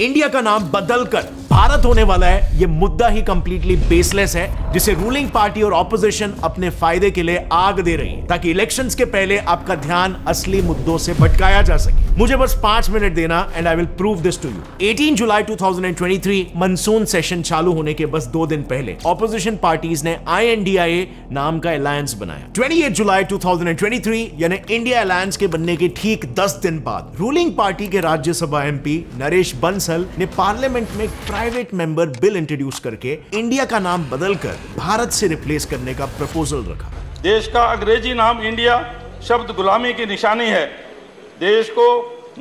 India का नाम बदलकर भारत होने वाला है, यह मुद्दा ही कंप्लीटली बेसलेस है, जिसे रूलिंग पार्टी और ऑपोजिशन अपने फायदे के लिए आग दे रही है ताकि इलेक्शंस के पहले आपका ध्यान असली मुद्दों से भटकाया जा सके। मुझे बस 5 मिनट देना and I will prove this to you. 18 जुलाई 2023 मानसून सेशन चालू होने के बस 2 दिन पहले ऑपोजिशन पार्टीज ने INDIA नाम का अलायंस बनाया। 28 जुलाई 2023 यानी इंडिया अलायंस के बनने के ठीक 10 दिन बाद रूलिंग पार्टी के राज्यसभा MP नरेश बंसल ने पार्लियामेंट में प्राइवेट मेंबर बिल इंट्रोड्यूस करके इंडिया का नाम बदलकर भारत से रिप्लेस करने का प्रपोजल रखा। देश का अंग्रेजी नाम इंडिया शब्द गुलामी की निशानी है। देश को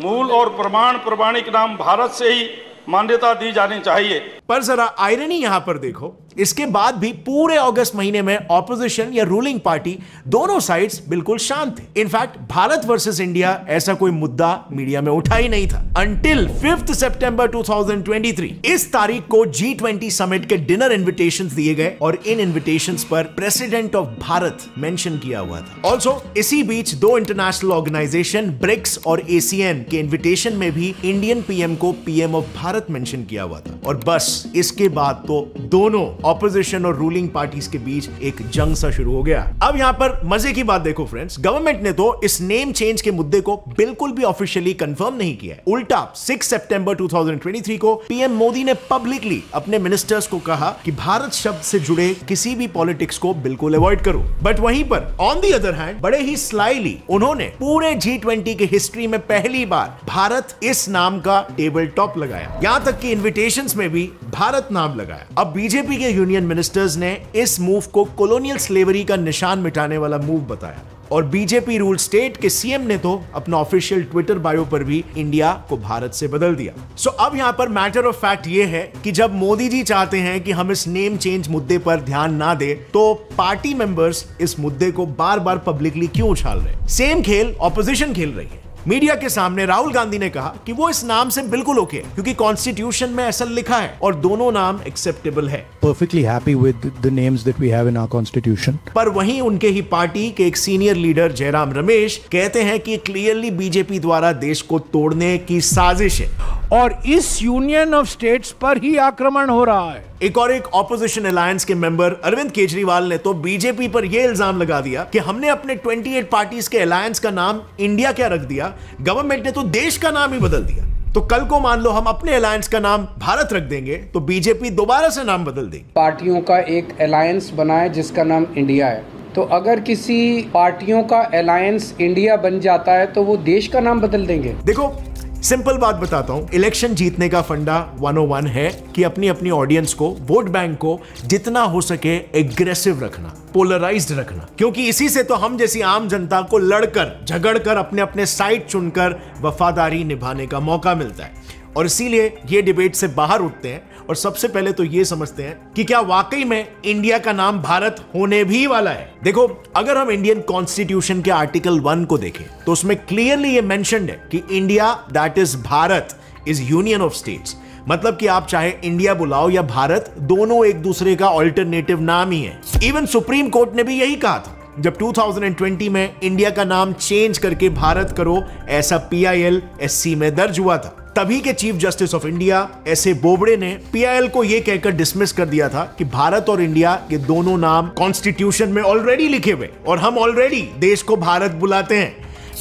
मूल और प्रमाण प्रमाणिक नाम भारत से ही मान्यता दी जानी चाहिए। पर जरा आयरनी यहाँ पर देखो, इसके बाद भी पूरे अगस्त महीने में ऑपोजिशन या रूलिंग पार्टी दोनों साइड्स बिल्कुल शांत थे। इनफैक्ट भारत वर्सेस इंडिया ऐसा कोई मुद्दा मीडिया में उठा ही नहीं था अंटिल 5 सितंबर 2023। इस तारीख को G20 समिट के डिनर इन्विटेशंस दिए गए और इन इन्विटेशंस पर प्रेसिडेंट ऑफ भारत मेंशन किया हुआ था। ऑल्सो इसी बीच 2 इंटरनेशनल ऑर्गेनाइजेशन ब्रिक्स और ASEAन के इन्विटेशन में भी इंडियन PM को PM ऑफ भारत मेंशन किया हुआ था। और बस इसके बाद तो दोनों ऑपोजिशन और रूलिंग पार्टीज के बीच एक जंग सा शुरू हो गया। अब यहाँ पर मजे की बात देखो फ्रेंड्स, गवर्नमेंट ने तो इस नेम चेंज के मुद्दे को बिल्कुल भी ऑफिशियली कंफर्म नहीं किया है। उल्टा 6 सितंबर 2023 को PM मोदी ने पब्लिकली अपने मिनिस्टर्स को कहा कि भारत शब्द से जुड़े किसी भी पॉलिटिक्स को बिल्कुल अवॉइड करो। बट वहीं पर ऑन दी अदर हैंड बड़े ही स्लाइली उन्होंने पूरे G20 के हिस्ट्री में पहली बार भारत इस नाम का टेबल टॉप लगाया। यहाँ तक कि इन्विटेशन में भी भारत नाम लगाया। अब BJP के यूनियन मिनिस्टर्स ने इस मूव को कॉलोनियल स्लेवरी का निशान मिटाने वाला मूव बताया और BJP रूल स्टेट के CM ने तो अपना ऑफिशियल ट्विटर बायो पर भी इंडिया को भारत से बदल दिया। सो अब यहाँ पर मैटर ऑफ फैक्ट ये है कि जब मोदी जी चाहते हैं कि हम इस नेम चेंज मुद्दे पर ध्यान ना दे तो पार्टी मेंबर्स इस मुद्दे को बार बार पब्लिकली क्यों उछाल रहे हैं? सेम खेल ऑपोजिशन खेल रही है। मीडिया के सामने राहुल गांधी ने कहा कि वो इस नाम से बिल्कुल ओके है क्योंकि कॉन्स्टिट्यूशन में ऐसा लिखा है और दोनों नाम एक्सेप्टेबल है। Perfectly happy with the names that we have in our constitution. पर वहीं उनके ही पार्टी के एक सीनियर लीडर जयराम रमेश कहते हैं कि क्लियरली BJP द्वारा देश को तोड़ने की साजिश है और इस यूनियन ऑफ स्टेट्स पर ही आक्रमण हो रहा है। एक और एक ऑपोजिशन अलायंस के मेंबर अरविंद केजरीवाल ने तो BJP पर यह इल्जाम लगा दिया कि हमने अपने 28 पार्टीज के अलायंस का नाम इंडिया क्या रख दिया, गवर्नमेंट ने तो देश का नाम ही बदल दिया, तो कल को मान लो हम अपने अलायंस का नाम भारत रख देंगे तो BJP दोबारा से नाम बदल देगी। पार्टियों का एक अलायंस बनाए जिसका नाम इंडिया है, तो अगर किसी पार्टियों का अलायंस इंडिया बन जाता है तो वो देश का नाम बदल देंगे। देखो सिंपल बात बताता हूं, इलेक्शन जीतने का फंडा 101 है कि अपनी अपनी ऑडियंस को, वोट बैंक को जितना हो सके एग्रेसिव रखना, पोलराइज्ड रखना, क्योंकि इसी से तो हम जैसी आम जनता को लड़कर झगड़कर अपने अपने साइड चुनकर वफादारी निभाने का मौका मिलता है। और इसीलिए ये डिबेट से बाहर उठते हैं और सबसे पहले तो ये समझते हैं कि क्या वाकई में इंडिया का नाम भारत होने भी वाला है। देखो अगर हम इंडियन कॉन्स्टिट्यूशन के आर्टिकल 1 को देखें तो उसमें क्लियरली ये मेंशन्ड है कि India that is Bharat is union of states, मतलब कि आप चाहे इंडिया बुलाओ या भारत, दोनों एक दूसरे का ऑल्टरनेटिव नाम ही है। इवन सुप्रीम कोर्ट ने भी यही कहा था जब 2020 में इंडिया का नाम चेंज करके भारत करो ऐसा PIL SC में दर्ज हुआ था, तभी के chief justice of India S A. Bobde ने PIL को यह कहकर डिसमिस कर दिया था कि भारत और इंडिया के दोनों नाम कॉन्स्टिट्यूशन में ऑलरेडी लिखे हुए और हम ऑलरेडी देश को भारत बुलाते हैं।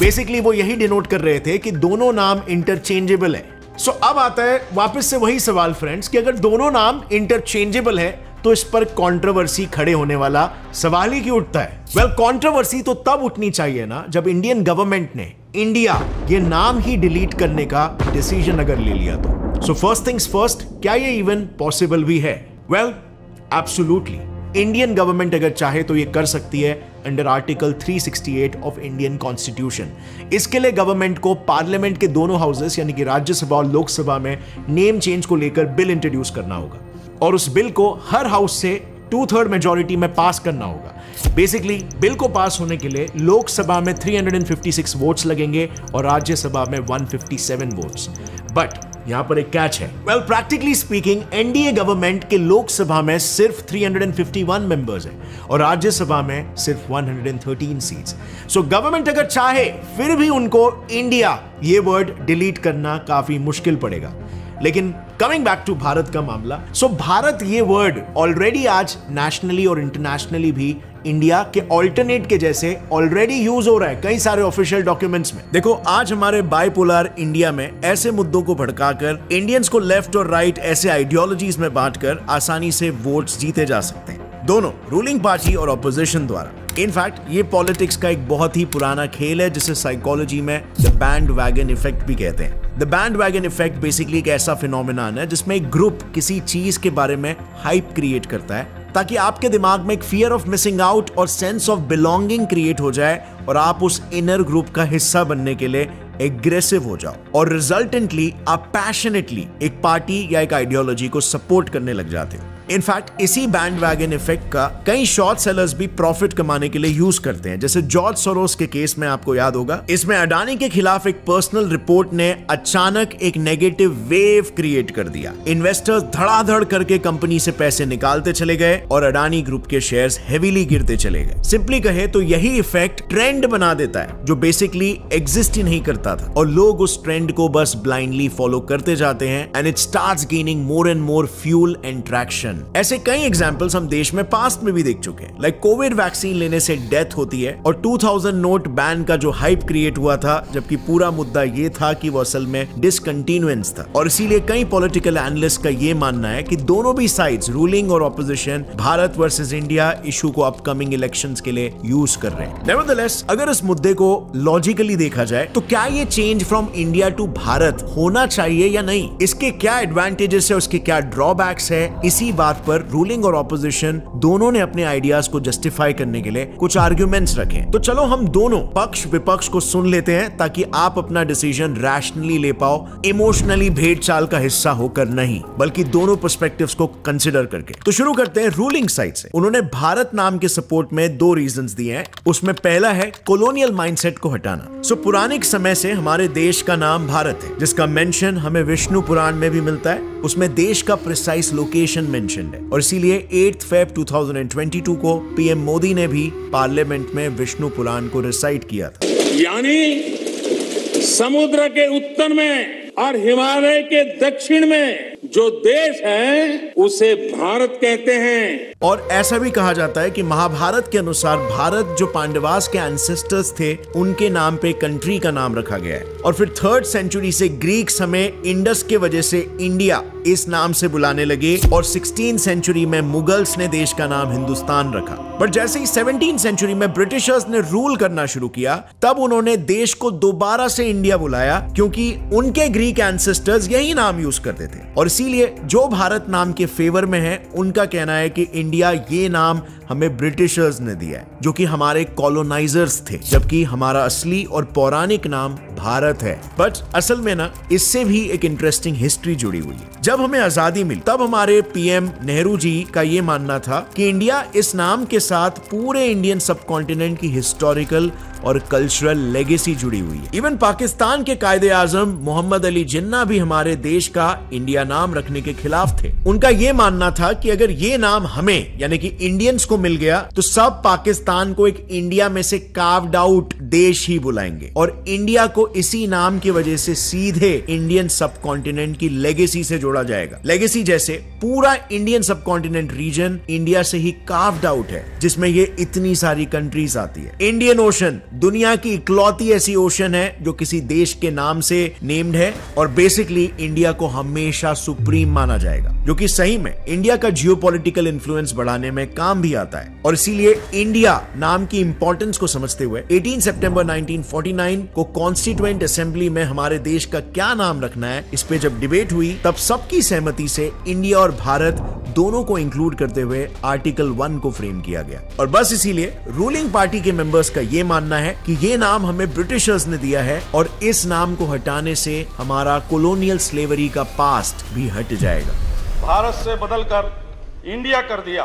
बेसिकली वो यही डिनोट कर रहे थे कि दोनों नाम इंटरचेंजेबल है। सो अब आता है वापस से वही सवाल फ्रेंड्स कि अगर दोनों नाम इंटरचेंजेबल है तो इस पर कंट्रोवर्सी खड़े होने वाला सवाल ही क्यों उठता है? वेल कंट्रोवर्सी तो तब उठनी चाहिए ना जब इंडियन गवर्नमेंट ने इंडिया ये नाम ही डिलीट करने का डिसीजन अगर ले लिया तो। सो फर्स्ट थिंग्स फर्स्ट, क्या ये इवन पॉसिबल भी है? वेल एब्सोल्युटली, इंडियन गवर्नमेंट अगर चाहे तो ये कर सकती है under article 368 of Indian constitution. इसके लिए गवर्नमेंट को पार्लियामेंट के दोनों हाउसेस यानी कि राज्यसभा और लोकसभा में नेम चेंज को लेकर बिल इंट्रोड्यूस करना होगा और उस बिल को हर हाउस से 2/3 मेजोरिटी में पास करना होगा। बेसिकली बिल को पास होने के लिए लोकसभा में 356 वोट्स लगेंगे और राज्यसभा में 157 वोट्स। बट यहाँ पर एक कैच है। Well practically speaking NDA government के लोकसभा में सिर्फ 351 मेंबर्स हैं और राज्यसभा में सिर्फ 113 सीट्स। सो गवर्नमेंट अगर चाहे फिर भी उनको इंडिया ये वर्ड डिलीट करना काफी मुश्किल पड़ेगा। लेकिन कमिंग बैक टू भारत का मामला, सो भारत ये वर्ड ऑलरेडी आज नेशनली और इंटरनेशनली भी इंडिया के ऑल्टरनेट के जैसे ऑलरेडी यूज हो रहा है कई सारे ऑफिशियल डॉक्यूमेंट्स में। देखो, आज हमारे बाइपोलर इंडिया में ऐसे मुद्दों को भड़काकर इंडियंस को लेफ्ट और राइट ऐसे आइडियोलॉजीज में बांटकर आसानी से वोट्स जीते जा सकते हैं दोनों रूलिंग पार्टी और ऑपोजिशन द्वारा। इनफैक्ट ये पॉलिटिक्स का एक बहुत ही पुराना खेल है जिसे साइकोलॉजी में द बैंडवैगन इफेक्ट भी कहते हैं। द बैंडवैगन इफेक्ट बेसिकली एक ऐसा फिनोमिनन है जिसमें एक ग्रुप किसी चीज के बारे में हाइप क्रिएट करता है ताकि आपके दिमाग में एक फियर ऑफ मिसिंग आउट और सेंस ऑफ बिलोंगिंग क्रिएट हो जाए और आप उस इनर ग्रुप का हिस्सा बनने के लिए एग्रेसिव हो जाओ और रिजल्टेंटली आप पैशनेटली एक पार्टी या एक आइडियोलॉजी को सपोर्ट करने लग जाते हो। इनफैक्ट इसी बैंडवैगन इफेक्ट का कई शॉर्ट सेलर्स भी प्रॉफिट कमाने के लिए यूज करते हैं, जैसे जॉर्ज सोरोस के केस में आपको याद होगा। इसमें अडानी के खिलाफ एक पर्सनल रिपोर्ट ने अचानक एक नेगेटिव वेव क्रिएट कर दिया। इन्वेस्टर्स धड़ाधड़ करके कंपनी से पैसे निकालते चले गए और अडानी ग्रुप के शेयर्स हेवीली गिरते चले गए। सिंपली कहे तो यही इफेक्ट ट्रेंड बना देता है जो बेसिकली एग्जिस्ट ही नहीं करता था और लोग उस ट्रेंड को बस ब्लाइंडली फॉलो करते जाते हैं and it starts gaining more and more fuel and traction. ऐसे कई एग्जाम्पल्स हम देश में पास्ट में भी देख चुके हैं, लाइक कोविड वैक्सीन लेने से डेथ होती है और 2000 नोट बैन का जो हाइप क्रिएट हुआ था, जबकि पूरा मुद्दा ये था कि वो असल में डिसकंटिन्यूएंस था। और इसीलिए कई पॉलिटिकल एनालिस्ट का ये मानना है कि दोनों भी साइड्स, रूलिंग और opposition, Bharat versus India issue को अपकमिंग इलेक्शंस के लिए यूज कर रहे हैं। नेवरदलेस, अगर इस मुद्दे को लॉजिकली देखा जाए तो क्या ये change from India to Bharat होना चाहिए या नहीं? इसके क्या एडवांटेजेस है, उसके क्या ड्रॉबैक्स है, इसी बात पर रूलिंग और ऑपोजिशन दोनों ने अपने आइडियाज को जस्टिफाई करने के लिए कुछ आर्ग्यूमेंट्स रखे। तो चलो हम दोनों पक्ष विपक्ष को सुन लेते हैं ताकि आप अपना डिसीजन रैशनली ले पाओ, इमोशनली भेड़ चाल का हिस्सा होकर नहीं, बल्कि दोनों पर्सपेक्टिव्स को कंसिडर करके। तो शुरू करते हैं रूलिंग साइड से। उन्होंने भारत नाम के सपोर्ट में दो रीजंस दिए हैं। उसमें पहला है कॉलोनियल माइंडसेट को हटाना। सो पुरानिक समय से हमारे देश का नाम भारत है, जिसका मेंशन हमें विष्णु पुराण में भी मिलता है। उसमें देश का प्रिसाइस लोकेशन मेंशन है और इसीलिए 8 फरवरी 2022 को पीएम मोदी ने भी पार्लियामेंट में विष्णु पुराण को रिसाइट किया था। यानी समुद्र के उत्तर में और हिमालय के दक्षिण में जो देश है उसे भारत कहते हैं। और ऐसा भी कहा जाता है कि महाभारत के अनुसार भारत जो पांडवास के एंसेस्टर्स थे उनके नाम पे कंट्री का नाम रखा गया है। और फिर 3rd सेंचुरी से ग्रीक्स हमें इंडस के वजह से इंडिया इस नाम से बुलाने लगे और 16th सेंचुरी में मुगल्स ने देश का नाम हिंदुस्तान रखा। बट जैसे ही 17th सेंचुरी में ब्रिटिशर्स ने रूल करना शुरू किया तब उन्होंने देश को दोबारा से इंडिया बुलाया, क्योंकि उनके ग्रीक एंसेस्टर्स यही नाम यूज करते थे। और इसीलिए जो भारत नाम के फेवर में है उनका कहना है कि इंडिया ये नाम हमें ब्रिटिशर्स ने दिया है, जो कि हमारे कॉलोनाइजर्स थे, जबकि हमारा असली और पौराणिक नाम भारत है। बट असल में ना, इससे भी एक इंटरेस्टिंग हिस्ट्री जुड़ी हुई है। जब हमें आजादी मिली तब हमारे पीएम नेहरू जी का ये मानना था कि इंडिया इस नाम के साथ पूरे इंडियन सबकॉन्टिनेंट की हिस्टोरिकल और कल्चरल लेगेसी जुड़ी हुई है। इवन पाकिस्तान के कायदे आजम मोहम्मद अली जिन्ना भी हमारे देश का इंडिया नाम रखने के खिलाफ थे। उनका ये मानना था कि अगर ये नाम हमें यानी कि इंडियंस को मिल गया तो सब पाकिस्तान को एक इंडिया में से कार्व्ड आउट देश ही बुलाएंगे और इंडिया को इसी नाम की वजह से सीधे इंडियन सब कॉन्टिनेंट की लेगेसी से जोड़ा जाएगा। लेगेसी जैसे पूरा इंडियन सब कॉन्टिनेंट रीजन इंडिया से ही कार्व्ड आउट है, जिसमें ये इतनी सारी कंट्रीज आती है। इंडियन ओशन दुनिया की इकलौती ऐसी ओशन है जो किसी देश के नाम से नेम्ड है और बेसिकली इंडिया को हमेशा सुप्रीम माना जाएगा, जो कि सही में इंडिया का जियोपॉलिटिकल इन्फ्लुएंस बढ़ाने में काम भी आता है। और इसीलिए इंडिया नाम की इंपॉर्टेंस को समझते हुए 18 सितंबर 1949 को कॉन्स्टिट्यूएंट असेंबली में हमारे देश का क्या नाम रखना है इस पे जब डिबेट हुई तब सबकी सहमति से इंडिया और भारत दोनों को इंक्लूड करते हुए आर्टिकल 1 को फ्रेम किया गया। और बस इसीलिए रूलिंग पार्टी के मेंबर्स का ये मानना है कि ये नाम हमें ब्रिटिशर्स ने दिया है और इस नाम को हटाने से हमारा कॉलोनियल स्लेवरी का पास्ट भी हट जाएगा। भारत से बदलकर इंडिया कर दिया,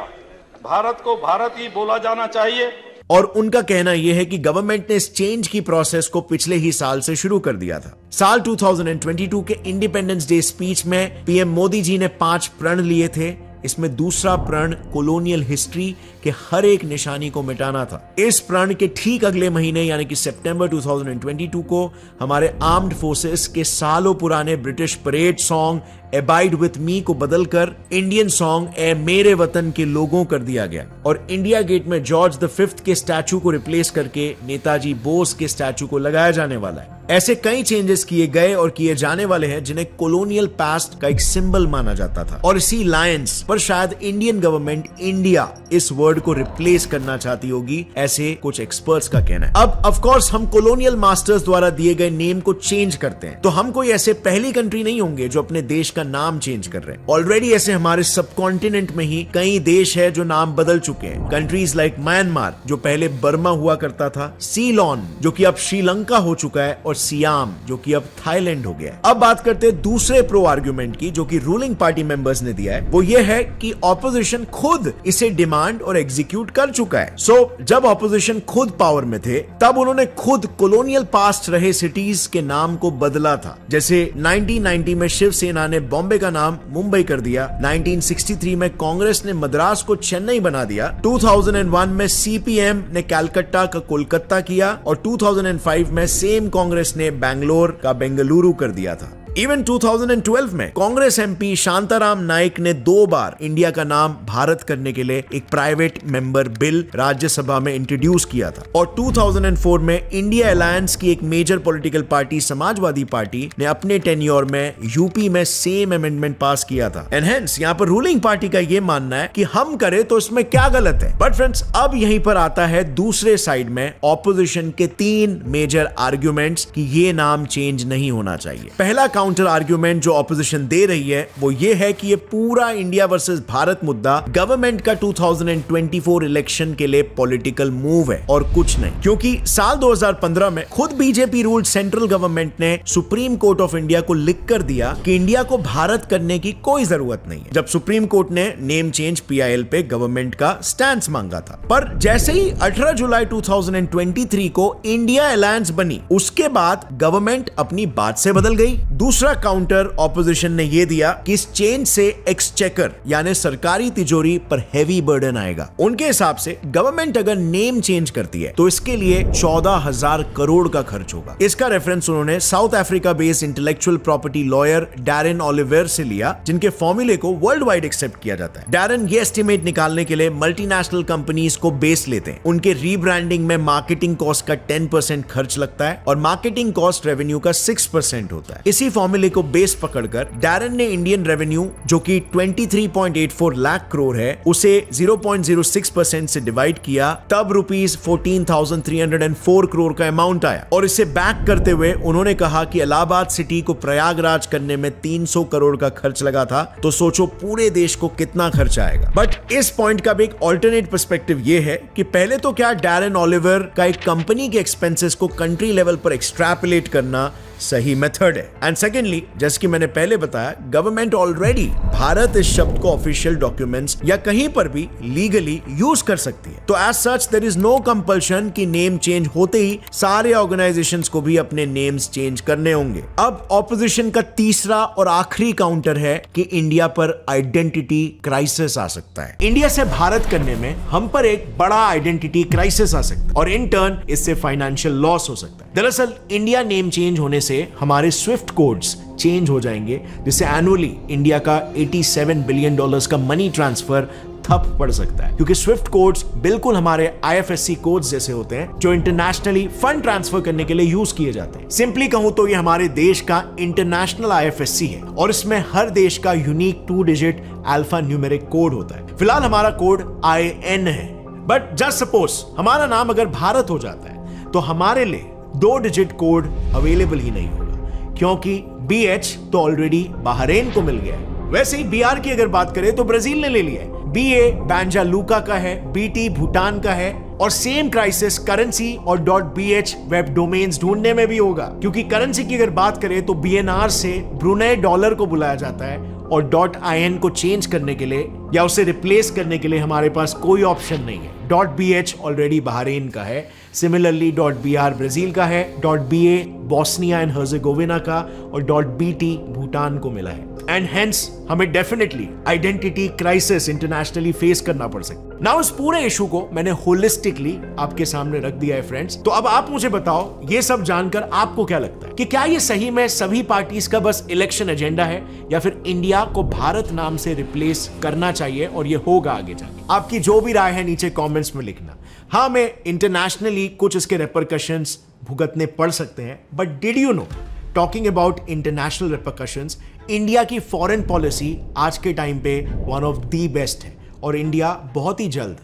भारत को भारत ही बोला जाना चाहिए। और उनका कहना यह है कि गवर्नमेंट ने इस चेंज की प्रोसेस को पिछले ही साल से शुरू कर दिया था। साल 2022 के इंडिपेंडेंस डे स्पीच में पीएम मोदी जी ने 5 प्रण लिए थे। इसमें दूसरा प्रण कॉलोनियल हिस्ट्री के हर एक निशानी को मिटाना था। इस प्रण के ठीक अगले महीने यानी कि सितंबर 2022 को हमारे आर्म्ड फोर्सेस के सालों पुराने British parade song abide with me को बदलकर इंडियन सॉन्ग ए मेरे वतन के लोगों कर दिया गया और इंडिया गेट में जॉर्ज द फिफ्थ के स्टैचू को रिप्लेस करके नेताजी बोस के स्टैचू को लगाया जाने वाला है। ऐसे कई चेंजेस किए गए और किए जाने वाले हैं जिन्हें कॉलोनियल पास्ट का एक सिंबल माना जाता था और इसी लायंस पर शायद इंडियन गवर्नमेंट इंडिया इस वर्ड को रिप्लेस करना चाहती होगी, ऐसे कुछ एक्सपर्ट्स का कहना है। अब ऑफ कोर्स हम कॉलोनियल मास्टर्स द्वारा दिए गए नेम को चेंज करते हैं तो हम कोई ऐसे पहली कंट्री नहीं होंगे जो अपने देश का नाम चेंज कर रहे हैं। ऑलरेडी ऐसे हमारे सब कॉन्टिनेंट में ही कई देश है जो नाम बदल चुके हैं। कंट्रीज लाइक म्यांमार जो पहले बर्मा हुआ करता था, सीलोन जो कि अब श्रीलंका हो चुका है और सियाम जो कि अब थाईलैंड हो गया है। अब बात करते हैं दूसरे प्रो आर्गुमेंट की जो कि रूलिंग पार्टी मेंबर्स ने दिया है, वो ये है कि ऑपोजिशन खुद इसे डिमांड और एग्जीक्यूट कर चुका है। सो जब ऑपोजिशन खुद पावर में थे तब उन्होंने खुद कॉलोनियल पास्ट रहे सिटीज के नाम को बदला था। जैसे 1990 में शिवसेना ने बॉम्बे का नाम मुंबई कर दिया, 1963 में कांग्रेस ने मद्रास को चेन्नई बना दिया, 2001 में सीपीएम ने कैलकटा का कोलकाता किया और 2005 में सेम कांग्रेस ने बैंगलोर का बेंगलुरु कर दिया था। इवन 2012 में कांग्रेस एमपी शांताराम नाइक ने 2 बार इंडिया का नाम भारत करने के लिए एक प्राइवेट मेंबर बिल राज्यसभा में इंट्रोड्यूस किया था और 2004 में इंडिया अलायंस की एक major political party Samajwadi party ने अपने टेन्योर में यूपी में सेम अमेंडमेंट पास किया था। एंड हेंस यहाँ पर रूलिंग पार्टी का ये मानना है कि हम करें तो इसमें क्या गलत है। बट फ्रेंड्स अब यहीं पर आता है दूसरे साइड में ऑपोजिशन के 3 मेजर आर्ग्यूमेंट्स कि ये नाम चेंज नहीं होना चाहिए। पहला काउंटर आर्ग्यूमेंट जो ऑपोजिशन दे रही है वो ये है कि ये पूरा इंडिया वर्सेस भारत मुद्दा गवर्नमेंट का 2024 इलेक्शन के लिए पॉलिटिकल मूव है और कुछ नहीं, क्योंकि साल 2015 में खुद बीजेपी रूल्ड सेंट्रल गवर्नमेंट ने सुप्रीम कोर्ट ऑफ इंडिया को लिख कर दिया कि इंडिया को भारत करने की कोई जरूरत नहीं है, जब सुप्रीम कोर्ट ने नेम चेंज पीआईएल पे गवर्नमेंट का स्टैंड मांगा था। पर जैसे ही 18 जुलाई 2023 को इंडिया अलायंस बनी उसके बाद गवर्नमेंट अपनी बात से बदल गई। दूसरा काउंटर ऑपोजिशन ने यह दिया कि इस चेंज से एक्सचेकर यानी सरकारी तिजोरी पर हैवी बर्डन आएगा। उनके हिसाब से गवर्नमेंट अगर नेम चेंज करती है तो इसके लिए 14,000 करोड़ का खर्च होगा। इसका रेफरेंस उन्होंने South Africa based intellectual property lawyer Darren Olivier से लिया जिनके फॉर्मूले को वर्ल्ड वाइड एक्सेप्ट किया जाता है। डैरेन ये एस्टिमेट निकालने के लिए मल्टीनेशनल कंपनीज को बेस लेते हैं, उनके रीब्रांडिंग में मार्केटिंग कॉस्ट का 10% खर्च लगता है और मार्केटिंग कॉस्ट रेवेन्यू का 6% होता है। इसी फॉर्मूले को बेस पकड़कर डैरन ने इंडियन रेवेन्यू जो कि 23.84 लाख करोड़ है उसे 0.06% से डिवाइड किया, तब ₹14,304 करोड़ का अमाउंट आया और इसे बैक करते हुए उन्होंने कहा कि इलाहाबाद सिटी को प्रयागराज करने में 300 करोड़ का खर्च लगा था, तो सोचो पूरे देश को कितना खर्च आएगा। बट इस पॉइंट का भी एक ऑल्टरनेट पर्सपेक्टिव ये है कि पहले तो क्या डैरन ओलिवेर का एक कंपनी के एक्सपेंसेस को कंट्री लेवल पर एक्सट्रैपोलेट करना सही मेथड है। एंड सेकेंडली, जैसे कि मैंने पहले बताया, गवर्नमेंट ऑलरेडी भारत इस शब्द को ऑफिशियल डॉक्यूमेंट्स या कहीं पर भी लीगली यूज कर सकती है, तो as such there is no compulsion कि नेम चेंज होते ही सारे ऑर्गेनाइजेशंस को भी अपने नेम्स चेंज करने होंगे। अब ऑपोजिशन का तीसरा और आखिरी काउंटर है कि इंडिया पर आइडेंटिटी क्राइसिस आ सकता है, इंडिया से भारत करने में हम पर एक बड़ा आइडेंटिटी क्राइसिस आ सकता है और इन टर्न इससे फाइनेंशियल लॉस हो सकता है। दरअसल इंडिया नेम चेंज होने से हमारे स्विफ्ट कोड्स चेंज हो जाएंगे जिससे एनुअली इंडिया का $87 बिलियन का मनी ट्रांसफर ठप पड़ सकता है, क्योंकि स्विफ्ट कोड्स बिल्कुल हमारे IFSC कोड्स जैसे होते हैं जो इंटरनेशनली फंड ट्रांसफर करने के लिए यूज किए जाते हैं। सिंपली कहूं तो ये हमारे देश का इंटरनेशनल IFSC है और इसमें हर देश का unique 2 digit alpha numeric code होता है। फिलहाल हमारा कोड IN है, बट जस्ट सपोज हमारा नाम अगर भारत हो जाता है तो हमारे लिए 2 डिजिट कोड अवेलेबल ही नहीं होगा, क्योंकि BH तो ऑलरेडी बहरेन को मिल गया है। वैसे ही BR की अगर बात करें तो ब्राजील ने ले लिया है, BA बैंजा लूका का है, BT भूटान का है और सेम क्राइसिस करेंसी और .bh वेब डोमेन्स ढूंढने में भी होगा, क्योंकि करेंसी की अगर बात करें तो BNR से ब्रुनेई डॉलर को बुलाया जाता है और .in को चेंज करने के लिए या उसे रिप्लेस करने के लिए हमारे पास कोई ऑप्शन नहीं है। .bh ऑलरेडी बहरेन का है, सिमिलरली .br ब्राजील का है, .ba बॉस्निया एंड हर्जेगोविना का और .bt भूटान को मिला है। एंड हेंस हमें definitely identity crisis internationally face करना पड़ सकता है। नाउ इस पूरे इशू को मैंने होलिस्टिकली आपके सामने रख दिया है फ्रेंड्स। तो अब आप मुझे बताओ, ये सब जानकर आपको क्या लगता है कि क्या ये सही में सभी पार्टीज का बस इलेक्शन एजेंडा है या फिर इंडिया को भारत नाम से रिप्लेस करना चाहिए और ये होगा आगे जाके? आपकी जो भी राय है नीचे कॉमेंट्स में लिखना। हाँ, मैं इंटरनेशनली कुछ इसके रेपरकशंस भुगतने पड़ सकते हैं, but did you know, talking about international repercussions, India की फॉरेन पॉलिसी आज के टाइम पे वन ऑफ दी बेस्ट है और इंडिया बहुत ही जल्द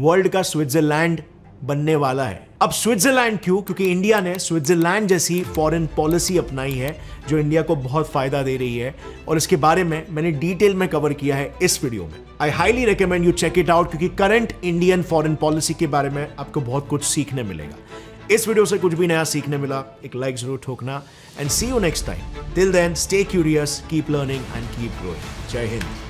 वर्ल्ड का स्विट्जरलैंड बनने वाला है। अब स्विट्जरलैंड क्यों? क्योंकि इंडिया ने स्विट्जरलैंड जैसी फॉरेन पॉलिसी अपनाई है जो इंडिया को बहुत फायदा दे रही है और इसके बारे में मैंने डिटेल में कवर किया है इस वीडियो में। I highly recommend you check it out, क्योंकि करंट इंडियन फॉरेन पॉलिसी के बारे में आपको बहुत कुछ सीखने मिलेगा। इस वीडियो से कुछ भी नया सीखने मिला, एक लाइक जरूर ठोकना and see you next time. Till then stay curious, keep learning and keep growing. जय हिंद।